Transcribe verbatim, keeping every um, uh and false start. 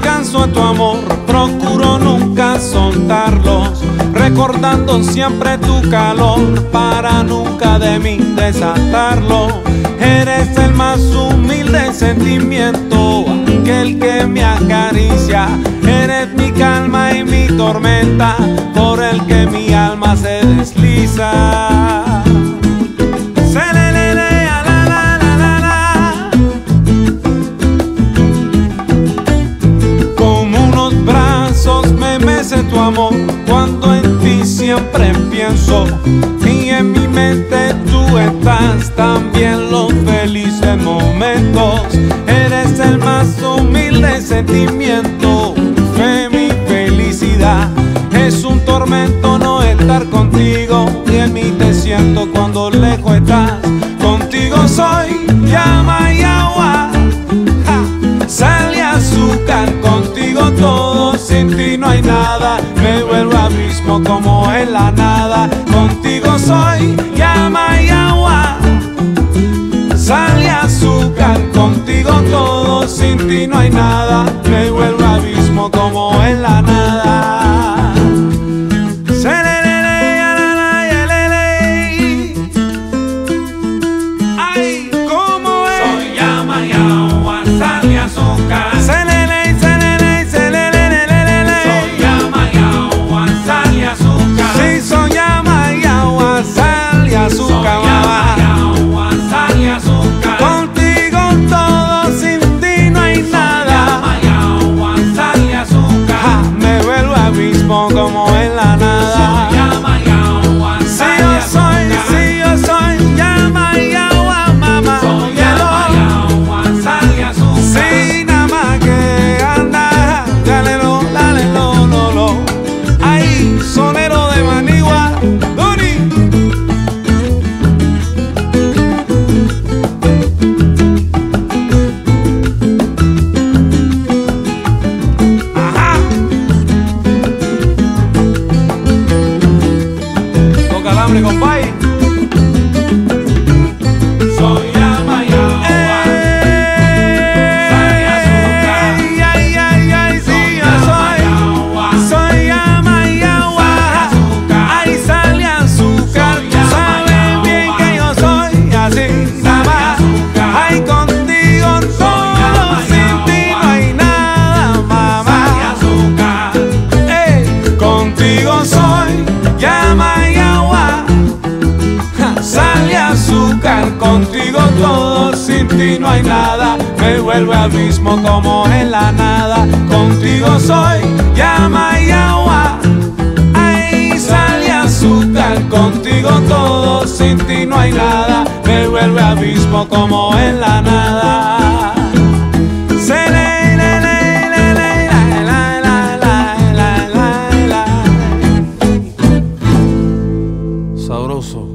descanso a tu amor, procuro nunca soltarlo, recordando siempre tu calor, para nunca de mí desatarlo. Eres el más humilde sentimiento, aquel que me acaricia. Eres mi calma y mi tormenta, por el que mi alma se desliza. Tu amor, cuando en ti siempre pienso, y en mi mente tú estás, también los felices momentos. Eres el más humilde sentimiento, fe mi felicidad. Es un tormento no estar contigo, y en mí te siento cuando lejos estás. Contigo soy llama y agua, ja, sal y azúcar, contigo todo. Sin ti no hay nada, me vuelvo abismo como en la nada. Contigo soy llama y agua, sal y azúcar, contigo todo. Sin ti no hay nada, me vuelvo abismo como en la nada. Ay, ¿cómo es? Soy llama y agua, sal y azúcar. Contigo todo, sin ti no hay nada, me vuelvo abismo como en la nada. Contigo soy llama y agua, ahí sale azúcar. Contigo todo, sin ti no hay nada, me vuelvo abismo como en la nada. Sabroso.